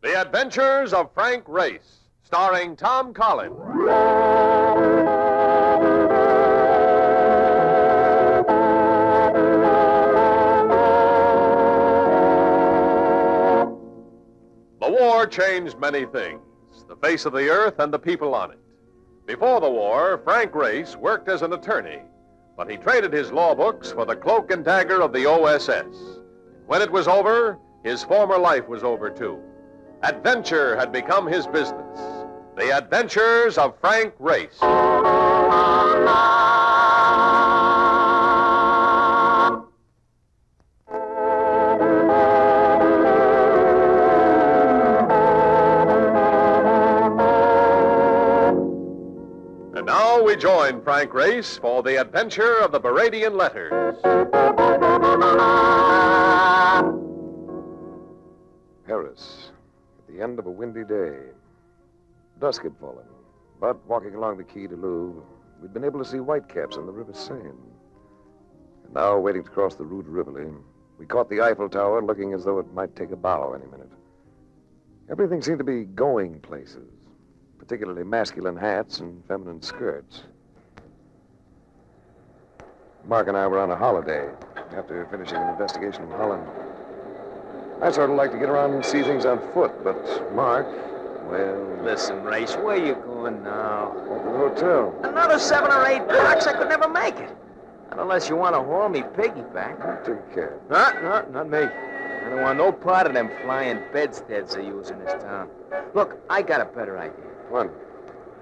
The Adventures of Frank Race, starring Tom Collins. The war changed many things, the face of the earth and the people on it. Before the war, Frank Race worked as an attorney, but he traded his law books for the cloak and dagger of the OSS. When it was over, his former life was over too. Adventure had become his business. The Adventures of Frank Race. And now we join Frank Race for The Adventure of the Baradian Letters. Paris. The end of a windy day. Dusk had fallen, but walking along the Quai du Louvre, we'd been able to see whitecaps on the River Seine. And now, waiting to cross the Rue de Rivoli, we caught the Eiffel Tower looking as though it might take a bow any minute. Everything seemed to be going places, particularly masculine hats and feminine skirts. Mark and I were on a holiday after finishing an investigation in Holland. I sort of like to get around and see things on foot, but Mark, well... Listen, Race, where are you going now? Over to the hotel. Another 7 or 8 blocks, I could never make it. Not unless you want to haul me piggyback. I'll take care. No, not me. I don't want no part of them flying bedsteads they use in this town. Look, I got a better idea. What?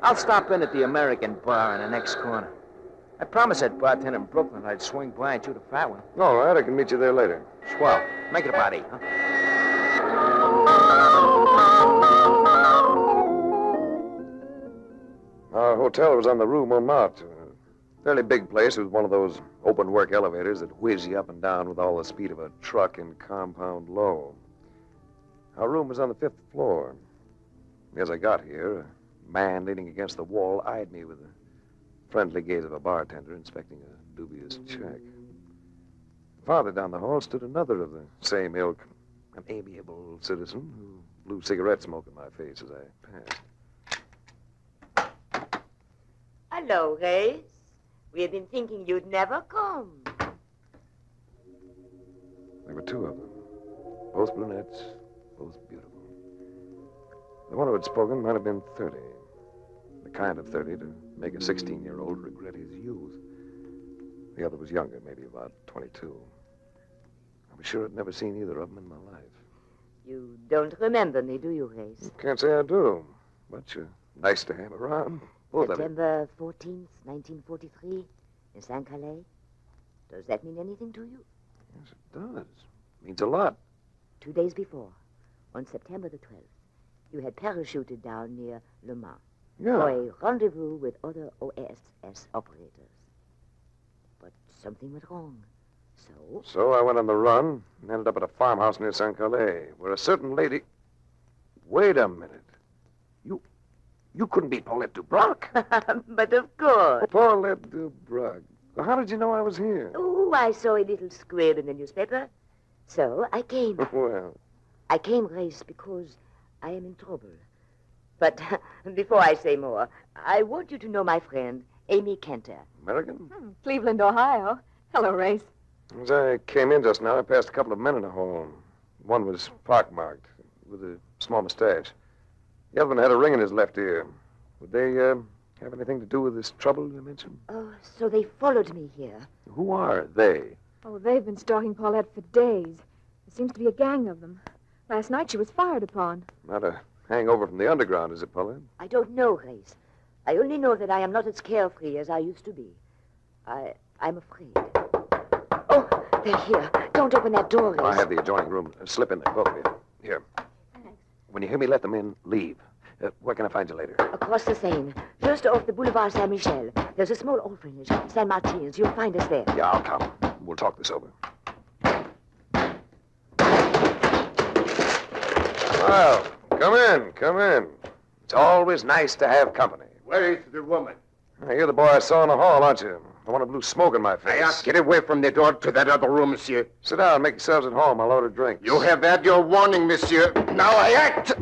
I'll stop in at the American bar in the next corner. I promised that bartender in Brooklyn I'd swing by and shoot a fat one. All right, I can meet you there later. Swell. Make it about 8, huh? Our hotel was on the Rue Montmartre. A fairly big place with one of those open-work elevators that whiz you up and down with all the speed of a truck in compound low. Our room was on the 5th floor. As I got here, a man leaning against the wall eyed me with a friendly gaze of a bartender inspecting a dubious check. Farther down the hall stood another of the same ilk, an amiable citizen who blew cigarette smoke in my face as I passed. Hello, Race. We had been thinking you'd never come. There were two of them, both brunettes, both beautiful. The one who had spoken might have been 30, the kind of 30 to make a 16-year-old regret his youth. The other was younger, maybe about 22. I'm sure I'd never seen either of them in my life. You don't remember me, do you, Race? Can't say I do, but you're nice to have around. September 14th, 1943, in Saint-Calais. Does that mean anything to you? Yes, it does. It means a lot. 2 days before, on September the 12th, you had parachuted down near Le Mans. Yeah. For a rendezvous with other OSS operators. But something went wrong, so... So I went on the run and ended up at a farmhouse near Saint-Calais, where a certain lady... Wait a minute. You couldn't be Paulette Dubroc. But of course. Oh, Paulette Dubroc. Well, how did you know I was here? Oh, I saw a little squib in the newspaper, so I came. Well... I came, Race, because I am in trouble. But before I say more, I want you to know my friend, Amy Kenter. American? Cleveland, Ohio. Hello, Race. As I came in just now, I passed a couple of men in the hall. One was pockmarked, with a small mustache. The other one had a ring in his left ear. Would they have anything to do with this trouble you mentioned? Oh, so they followed me here. Who are they? Oh, they've been stalking Paulette for days. There seems to be a gang of them. Last night she was fired upon. Not a... hangover from the underground, is it, Paulette? I don't know, Grace. I only know that I am not as carefree as I used to be. I'm afraid. Oh, they're here. Don't open that door, Grace. Oh, I have the adjoining room. Slip in there, both of you. Here. Thanks. When you hear me let them in, leave. Where can I find you later? Across the Seine, just off the Boulevard Saint-Michel. There's a small orphanage, Saint Martin's. You'll find us there. Yeah, I'll come. We'll talk this over. Well... Come in, come in. It's always nice to have company. Where is the woman? You're the boy I saw in the hall, aren't you? I want to blew smoke in my face. I ask, get away from the door to that other room, monsieur. Sit down, make yourselves at home. I'll order drinks. You have had your warning, monsieur. Now I act.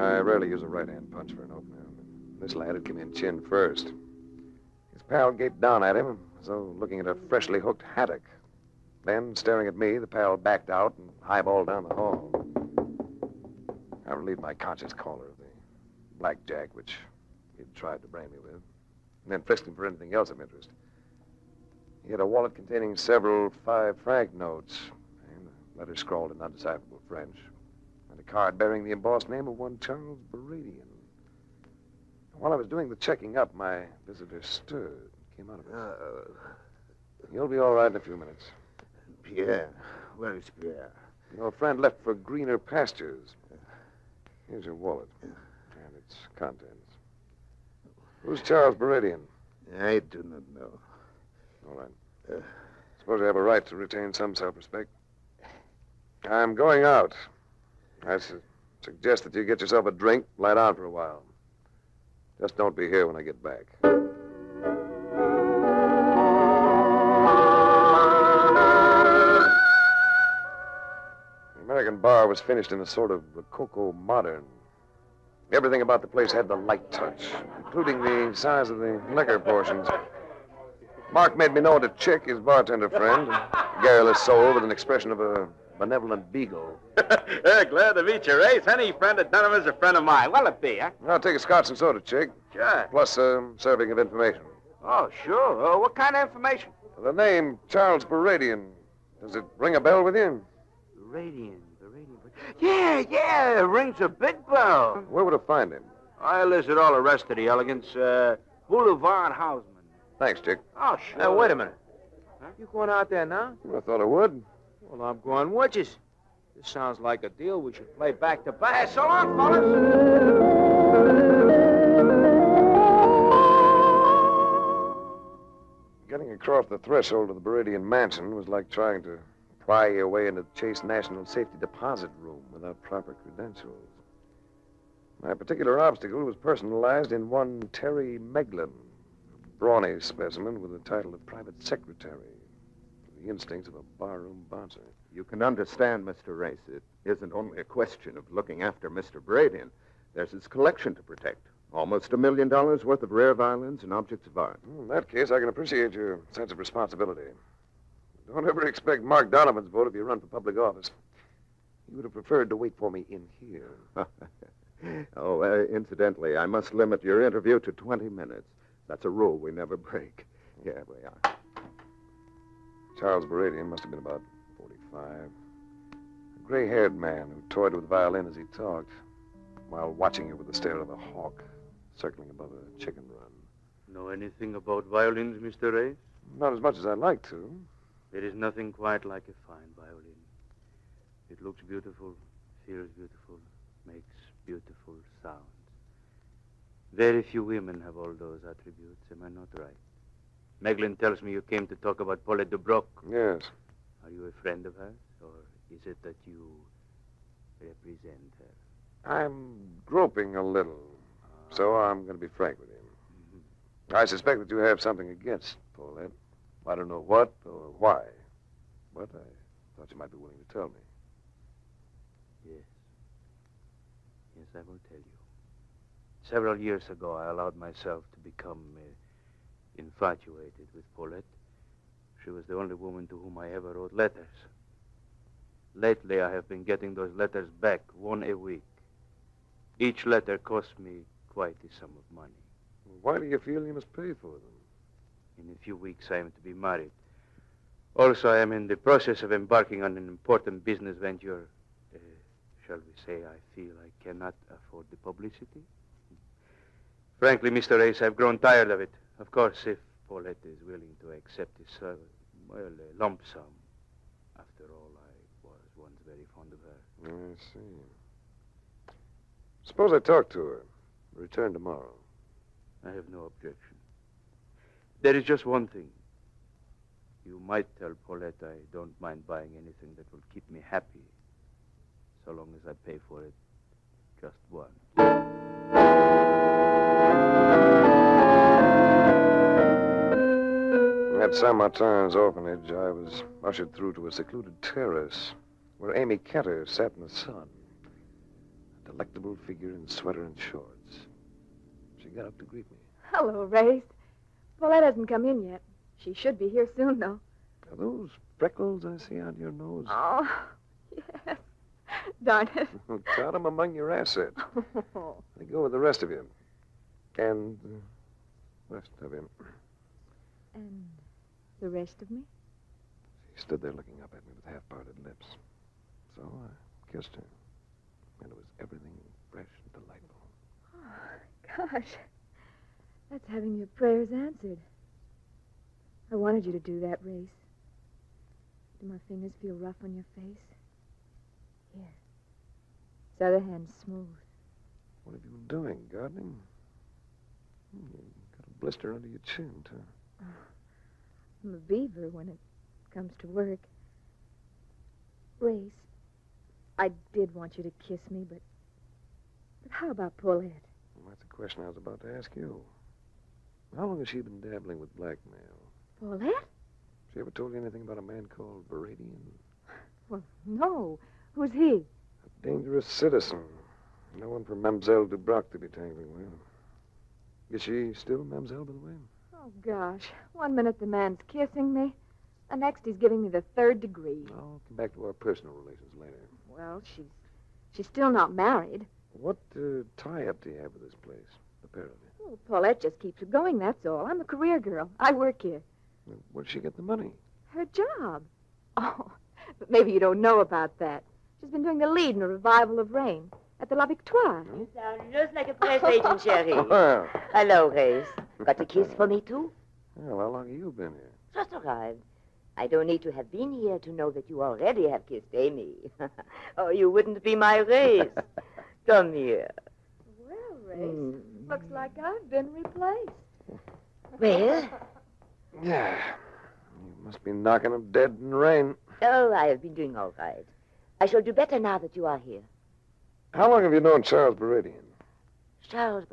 I rarely use a right-hand punch for an opener. This lad had come in chin first. His pal gaped down at him, as though looking at a freshly hooked haddock. Then, staring at me, the pal backed out and highballed down the hall. I relieved my conscious caller of the blackjack, which he'd tried to brain me with, and then frisked him for anything else of interest. He had a wallet containing several 5-franc notes, and a letter scrawled in undecipherable French, and a card bearing the embossed name of one Charles Baradian. While I was doing the checking up, my visitor stirred, came out of it. You'll be all right in a few minutes. Pierre, where is Pierre? Your friend left for greener pastures. Here's your wallet and its contents. Who's Charles Baradian? I do not know. All right. Suppose I have a right to retain some self-respect. I'm going out. I suggest that you get yourself a drink, lie down for a while. Just don't be here when I get back. The American bar was finished in a sort of Rococo modern. Everything about the place had the light touch, including the size of the liquor portions. Mark made me know to check his bartender friend, a garrulous soul with an expression of a benevolent beagle. Glad to meet you, Race. Any friend of Donovan's a friend of mine. What'll it be, huh? I'll take a scotch and soda, Chick. Sure. Plus a serving of information. Oh, sure. What kind of information? The name Charles Baradian. Does it ring a bell with you? Baradian. Yeah. It rings a big bell. Where would I find him? I listed all the rest of the elegants. Boulevard Hausman. Thanks, Chick. Oh, sure. Now, wait a minute. Huh? You going out there now? Well, I thought I would. Well, I'm going watches. This sounds like a deal we should play back to back. Hey, so long, fellas. Getting across the threshold of the Baradian mansion was like trying to pry your way into the Chase National Safety Deposit Room without proper credentials. My particular obstacle was personalized in one Terry Meglin, a brawny specimen with the title of private secretary. The instincts of a barroom bouncer. You can understand, Mr. Race, it isn't only a question of looking after Mr. Baradian. There's his collection to protect. Almost $1 million worth of rare violins and objects of art. In that case, I can appreciate your sense of responsibility. Don't ever expect Mark Donovan's vote if you run for public office. He would have preferred to wait for me in here. Incidentally, I must limit your interview to 20 minutes. That's a rule we never break. Here we are. Charles Baradian must have been about 45. A gray-haired man who toyed with the violin as he talked, while watching it with the stare of a hawk circling above a chicken run. Know anything about violins, Mr. Race? Not as much as I'd like to. There is nothing quite like a fine violin. It looks beautiful, feels beautiful, makes beautiful sounds. Very few women have all those attributes. Am I not right? Meglin tells me you came to talk about Paulette Dubroc. Yes. Are you a friend of hers, or is it that you represent her? I'm groping a little, so I'm going to be frank with him. Mm-hmm. I suspect that you have something against Paulette. I don't know what or why, but I thought you might be willing to tell me. Yes, I will tell you. Several years ago, I allowed myself to become infatuated with Paulette. She was the only woman to whom I ever wrote letters. Lately, I have been getting those letters back, one a week. Each letter cost me quite a sum of money. Why do you feel you must pay for them? In a few weeks, I am to be married. Also, I am in the process of embarking on an important business venture. Shall we say, I feel I cannot afford the publicity? Frankly, Mr. Race, I've grown tired of it. Of course, if Paulette is willing to accept his service, a lump sum. After all, I was once very fond of her. I see. Suppose I talk to her. Return tomorrow. I have no objection. There is just one thing. You might tell Paulette I don't mind buying anything that will keep me happy, so long as I pay for it just once. At Saint Martin's orphanage, I was ushered through to a secluded terrace where Amy Kenter sat in the sun, a delectable figure in sweater and shorts. She got up to greet me. Hello, Race. Paulette hasn't come in yet. She should be here soon, though. Are those freckles I see on your nose? Oh, yes. Darn it. Count them among your assets. They go with the rest of you. And the rest of him. And the rest of me? She stood there looking up at me with half-parted lips. So I kissed her. And it was everything fresh and delightful. Oh, gosh. That's having your prayers answered. I wanted you to do that, Race. Do my fingers feel rough on your face? Here. This other hand's smooth. What have you been doing, gardening? You got a blister under your chin, too. Oh, I'm a beaver when it comes to work. Race, I did want you to kiss me, but how about Paulette? Well, that's the question I was about to ask you. How long has she been dabbling with blackmail? Paulette? She ever told you anything about a man called Baradian? Well, no. Who's he? A dangerous citizen. No one for Mademoiselle Dubroc to be tangling with. Is she still Mademoiselle, by the way? Oh, gosh. One minute the man's kissing me. The next he's giving me the third degree. I'll come back to our personal relations later. Well, she's still not married. What tie-up do you have with this place, the pair of you? Oh, Paulette just keeps her going, that's all. I'm a career girl. I work here. Well, where'd she get the money? Her job. Oh, but maybe you don't know about that. She's been doing the lead in a revival of Rain at the La Victoire. You sound just like a press agent, Jerry. Well. Hello, Grace. Got a kiss for me, too? Well, how long have you been here? Just arrived. I don't need to have been here to know that you already have kissed Amy. Or you wouldn't be my Race. Come here. Well, Race, looks like I've been replaced. Well? Yeah. You must be knocking them dead in Rain. Oh, I have been doing all right. I shall do better now that you are here. How long have you known Charles Baradian? Charles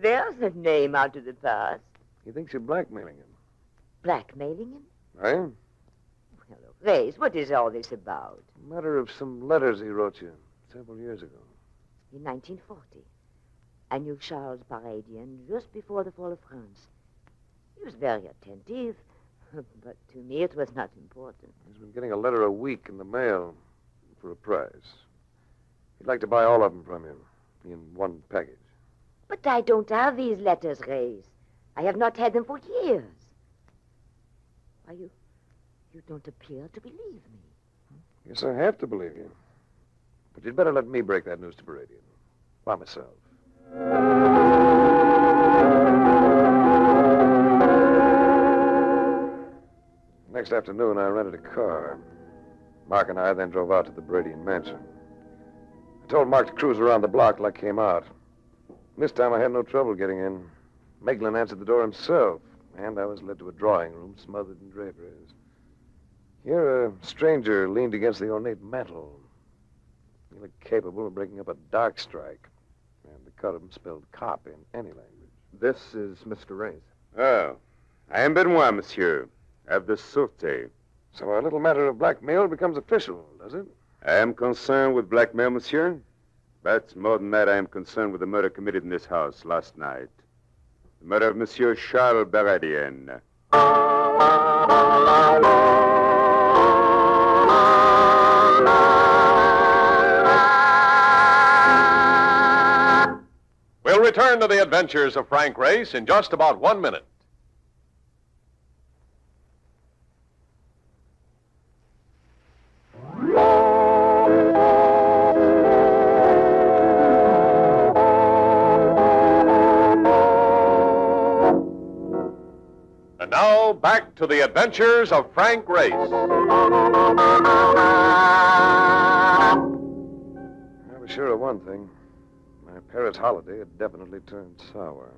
There's a name out of the past. He thinks you're blackmailing him. Blackmailing him? I am. Well, Grace, what is all this about? A matter of some letters he wrote you several years ago. In 1940. I knew Charles Baradian just before the fall of France. He was very attentive. But to me, it was not important. He's been getting a letter a week in the mail for a prize. He'd like to buy all of them from him in one package. But I don't have these letters, Grace. I have not had them for years. Why, you don't appear to believe me. Yes, I have to believe you. But you'd better let me break that news to Baradian. By myself. Next afternoon, I rented a car. Mark and I then drove out to the Baradian mansion. I told Mark to cruise around the block till I came out. This time, I had no trouble getting in. Meglin answered the door himself, and I was led to a drawing room smothered in draperies. Here, a stranger leaned against the ornate mantel. He looked capable of breaking up a dark strike, and the cut of him spelled cop in any language. This is Mr. Race. Oh, I am Benoit, monsieur. Of the Sûreté. So our little matter of blackmail becomes official, does it? I am concerned with blackmail, monsieur. But more than that, I am concerned with the murder committed in this house last night. The murder of Monsieur Charles Baradian. We'll return to the adventures of Frank Race in just about 1 minute. Now, back to the adventures of Frank Race. I was sure of one thing. My Paris holiday had definitely turned sour.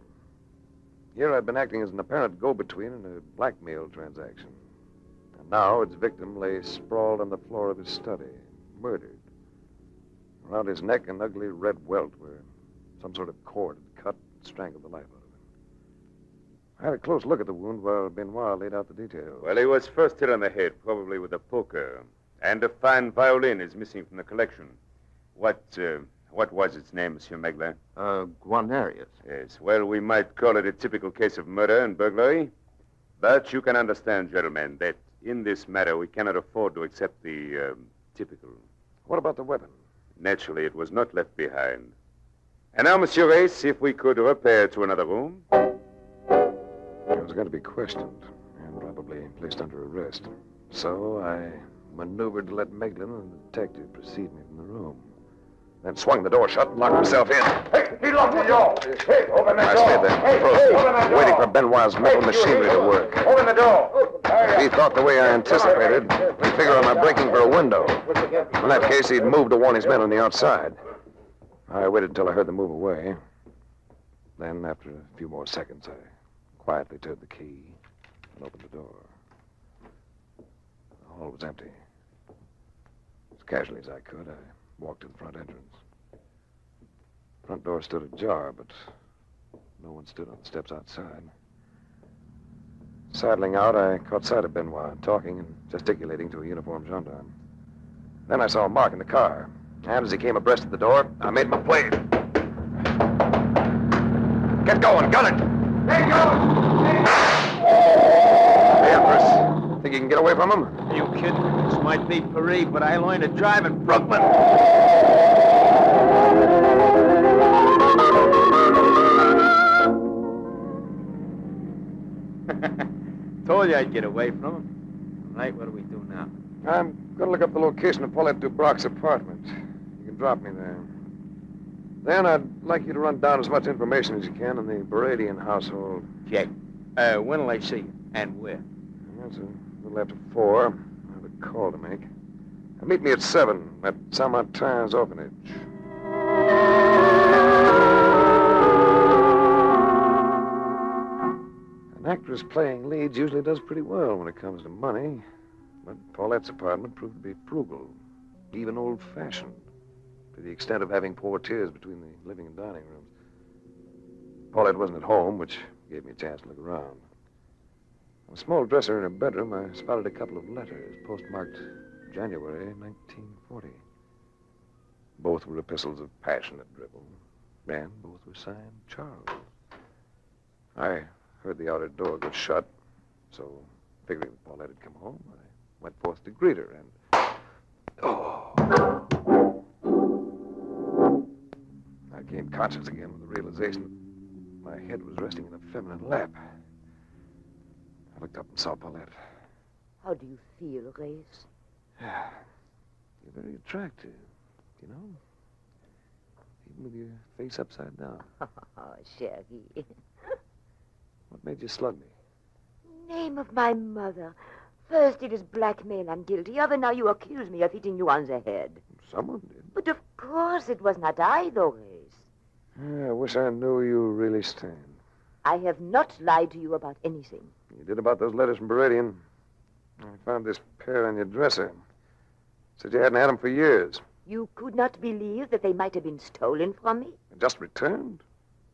Here I'd been acting as an apparent go-between in a blackmail transaction. And now its victim lay sprawled on the floor of his study, murdered. Around his neck, an ugly red welt where some sort of cord had cut and strangled the life out of him. I had a close look at the wound while Benoit laid out the details. Well, he was first hit on the head, probably with a poker. And a fine violin is missing from the collection. What was its name, Monsieur Meglin? Guanarius. Yes, well, we might call it a typical case of murder and burglary. But you can understand, gentlemen, that in this matter we cannot afford to accept the typical. What about the weapon? Naturally, it was not left behind. And now, Monsieur Race, if we could repair to another room. I was going to be questioned and probably placed under arrest. So I maneuvered to let Meglin and the detective precede me from the room. Then swung the door shut and locked himself in. Hey, he locked the door. Hey, open the door. I stayed there, frozen, waiting for Benoit's metal machinery to work. Open the door. If he thought the way I anticipated, he'd figure on my breaking for a window. In that case, he'd move to warn his men on the outside. I waited until I heard them move away. Then, after a few more seconds, I quietly turned the key and opened the door. The hall was empty. As casually as I could, I walked to the front entrance. The front door stood ajar, but no one stood on the steps outside. Sidling out, I caught sight of Benoit, talking and gesticulating to a uniformed gendarme. Then I saw Mark in the car. And as he came abreast of the door, I made my play. Get going, gun it! There he goes! Hey, Empress, think you can get away from him? Are you kidding? This might be Paris, but I learned to drive in Brooklyn. Told you I'd get away from him. All right, what do we do now? I'm going to look up the location of Paulette Dubroc's apartment. You can drop me there. Then I'd like you to run down as much information as you can on the Baradian household. Jack, when will I see you? And where? That's a little after 4. I have a call to make. Now, meet me at 7 at Samant Times orphanage. An actress playing leads usually does pretty well when it comes to money. But Paulette's apartment proved to be frugal, even old-fashioned, to the extent of having portieres between the living and dining rooms. Paulette wasn't at home, which gave me a chance to look around. On a small dresser in her bedroom, I spotted a couple of letters postmarked January 1940. Both were epistles of passionate drivel, and both were signed Charles. I heard the outer door go shut, so figuring that Paulette had come home, I went forth to greet her, and I became conscious again with the realization that my head was resting in a feminine lap. I looked up and saw Paulette. How do you feel, Grace? You're very attractive, you know? Even with your face upside down. Oh, Shaggy. What made you slug me? Name of my mother. First it is blackmail, I'm guilty. Other, now you accuse me of hitting you on the head. Someone did. But of course it was not I, though, Grace. I wish I knew you really stand. I have not lied to you about anything. You did about those letters from Baradian. I found this pair on your dresser. Said you hadn't had them for years. You could not believe that they might have been stolen from me? And just returned?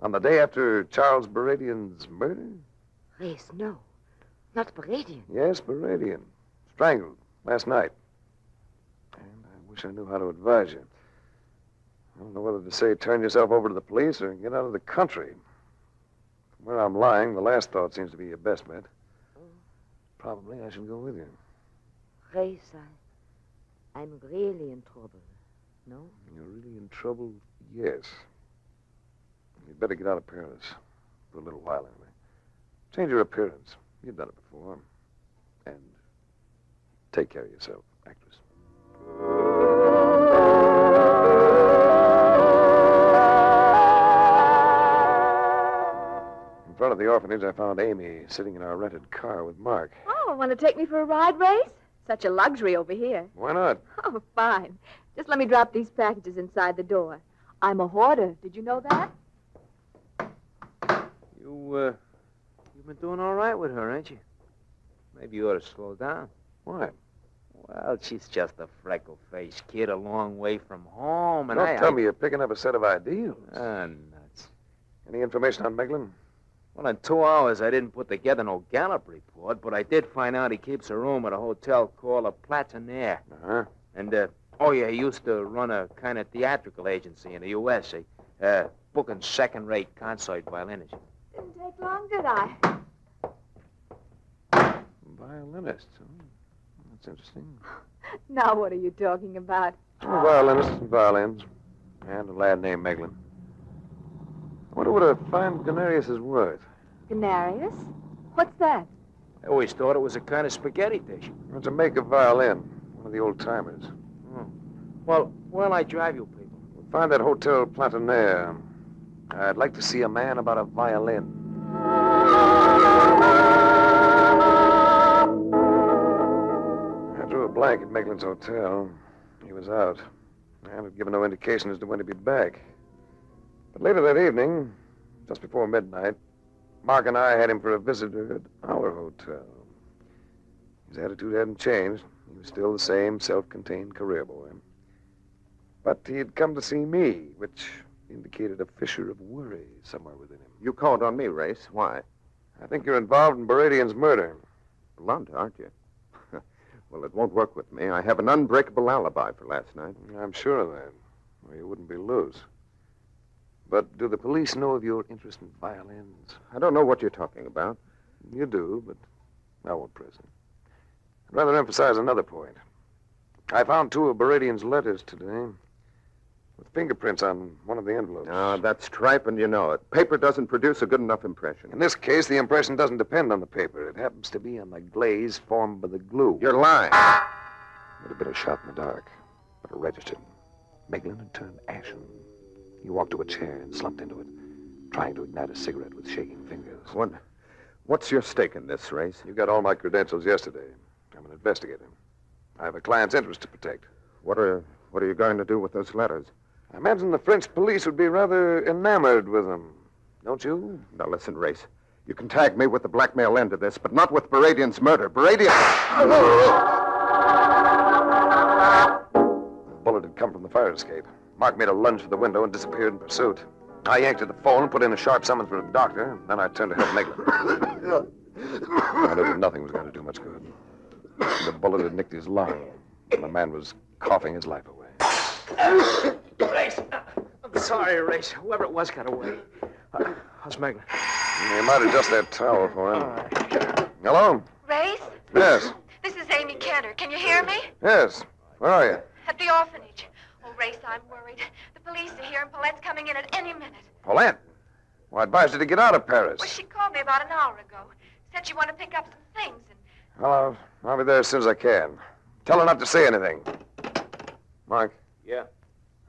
On the day after Charles Baradian's murder? Grace, no. Not Baradian. Yes, Baradian. Strangled last night. And I wish I knew how to advise you. I don't know whether to say turn yourself over to the police or get out of the country. From where I'm lying, the last thought seems to be your best bet. Oh. Probably I should go with you. Grace, I'm really in trouble, no? You're really in trouble, yes. You'd better get out of Paris for a little while, anyway. Change your appearance. You've done it before. And take care of yourself, actress. In front of the orphanage, I found Amy sitting in our rented car with Mark. Oh, want to take me for a ride, Race? Such a luxury over here. Why not? Oh, fine. Just let me drop these packages inside the door. I'm a hoarder. Did you know that? You've been doing all right with her, ain't you? Maybe you ought to slow down. Why? Well, she's just a freckle-faced kid a long way from home, and Don't tell me you're picking up a set of ideals. Ah, nuts. Any information on Meglin? Well, in 2 hours, I didn't put together no Gallup report, but I did find out he keeps a room at a hotel called a Platonair. Uh-huh. And, oh, yeah, he used to run a kind of theatrical agency in the U.S., booking second-rate concert violinists. Didn't take long, did I? Violinists, huh? That's interesting. Now what are you talking about? Oh, violinists and violins. And a lad named Meglin. I wonder what a fine Guanarius is worth. Guanarius? What's that? I always thought it was a kind of spaghetti dish. It's a make of violin. One of the old-timers. Mm. Well, where'll I drive you people? We'll find that Hotel Platonair. I'd like to see a man about a violin. I drew a blank at Meglin's hotel. He was out. I haven't given no indication as to when he'd be back. But later that evening, just before midnight, Mark and I had him for a visitor at our hotel. His attitude hadn't changed. He was still the same self-contained career boy. But he had come to see me, which indicated a fissure of worry somewhere within him. You called on me, Race. Why? I think you're involved in Baradian's murder. Blunt, aren't you? Well, it won't work with me. I have an unbreakable alibi for last night. I'm sure of that. Well, you wouldn't be loose. But do the police know of your interest in violins? I don't know what you're talking about. You do, but I won't press it. I'd rather emphasize another point. I found two of Baradian's letters today with fingerprints on one of the envelopes. Ah, that's tripe, and you know it. Paper doesn't produce a good enough impression. In this case, the impression doesn't depend on the paper. It happens to be on the glaze formed by the glue. You're lying. It would have been a shot in the dark, but it registered. Meglin had turned ashen. He walked to a chair and slumped into it, trying to ignite a cigarette with shaking fingers. What's your stake in this, Race? You got all my credentials yesterday. I'm an investigator. I have a client's interest to protect. What are you going to do with those letters? I imagine the French police would be rather enamored with them, don't you? Now, listen, Race. You can tag me with the blackmail end of this, but not with Baradian's murder. Baradian... The bullet had come from the fire escape. Mark made a lunge for the window and disappeared in pursuit. I yanked at the phone, put in a sharp summons for a doctor, and then I turned to help Meglin. I knew that nothing was going to do much good. The bullet had nicked his lung, and the man was coughing his life away. Race. I'm sorry, Race. Whoever it was got away. How's Meglin? You might adjust that towel for him. Right. Hello? Race? Yes. This is Amy Kenter. Can you hear me? Yes. Where are you? At the orphanage. Oh, Race, I'm worried. The police are here, and Paulette's coming in at any minute. Paulette? Well, I advised her to get out of Paris. Well, she called me about an hour ago. Said she wanted to pick up some things. And... Well, I'll be there as soon as I can. Tell her not to say anything. Mark? Yeah?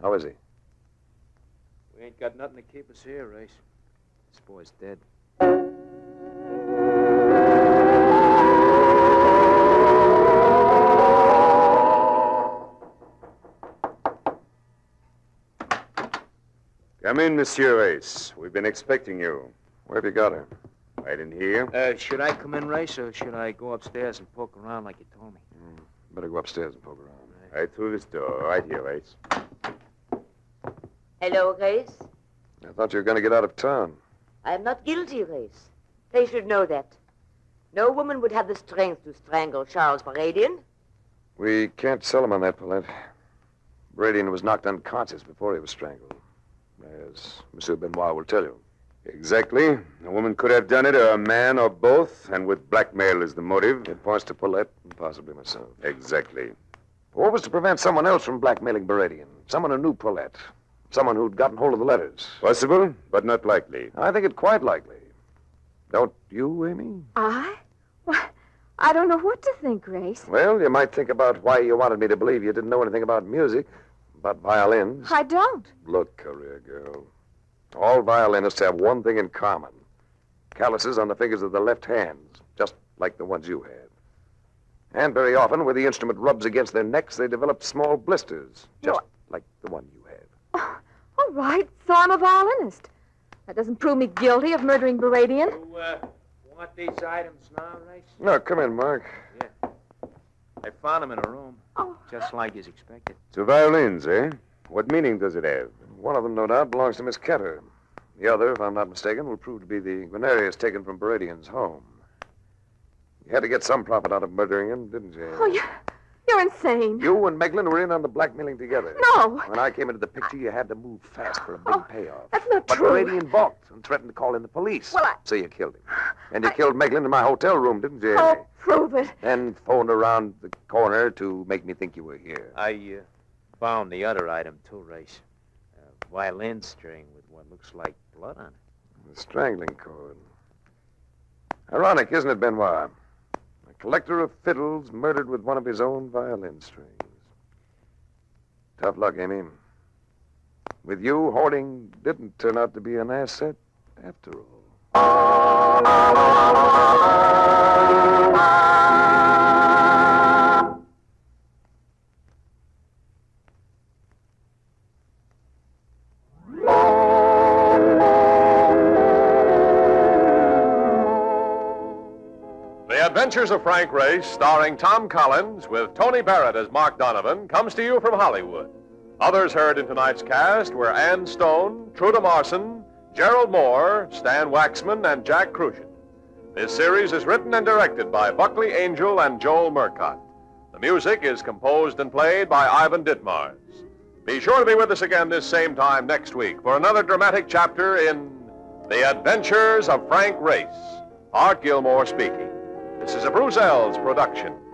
How is he? We ain't got nothing to keep us here, Race. This boy's dead. Come in, Monsieur Race. We've been expecting you. Where have you got her? Right in here. Should I come in, Race, or should I go upstairs and poke around like you told me? Better go upstairs and poke around. Right through this door. Right here, Race. Hello, Race. I thought you were going to get out of town. I am not guilty, Race. They should know that. No woman would have the strength to strangle Charles Baradian. We can't sell him on that, Paulette. Baradian was knocked unconscious before he was strangled. As Monsieur Benoit will tell you. Exactly. A woman could have done it, or a man, or both, and with blackmail as the motive. It points to Paulette and possibly myself. Exactly. What was to prevent someone else from blackmailing Baradian? Someone who knew Paulette. Someone who'd gotten hold of the letters. Possible, but not likely. I think it quite likely. Don't you, Amy? I? Well, I don't know what to think, Race. Well, you might think about why you wanted me to believe you didn't know anything about music. About violins? I don't. Look, career girl. All violinists have one thing in common. Calluses on the fingers of the left hands, just like the ones you have. And very often, where the instrument rubs against their necks, they develop small blisters, just like the one you have. Oh, all right, so I'm a violinist. That doesn't prove me guilty of murdering Baradian. You, want these items now, Race? No, come in, Mark. Yeah. I found him in a room, just like he's expected. Two violins, eh? What meaning does it have? One of them, no doubt, belongs to Miss Kenter. The other, if I'm not mistaken, will prove to be the Guanarius taken from Baradian's home. You had to get some profit out of murdering him, didn't you? Oh, you're insane. You and Meglin were in on the blackmailing together. No. When I came into the picture, you had to move fast for a big payoff. That's not true. But Baradian balked and threatened to call in the police. Well, so you killed him. And you killed Meglin in my hotel room, didn't you? Oh, prove it. And phoned around the corner to make me think you were here. I found the other item, too, Race. A violin string with what looks like blood on it. The strangling cord. Ironic, isn't it, Benoit? A collector of fiddles murdered with one of his own violin strings. Tough luck, Amy. With you, hoarding didn't turn out to be an asset after all. Adventures of Frank Race, starring Tom Collins, with Tony Barrett as Mark Donovan, comes to you from Hollywood. Others heard in tonight's cast were Ann Stone, Truda Marson, Gerald Moore, Stan Waxman, and Jack Kruschen. This series is written and directed by Buckley Angel and Joel Murcott. The music is composed and played by Ivan Ditmars. Be sure to be with us again this same time next week for another dramatic chapter in The Adventures of Frank Race. Art Gilmore speaking. This is a Bruzelle's production.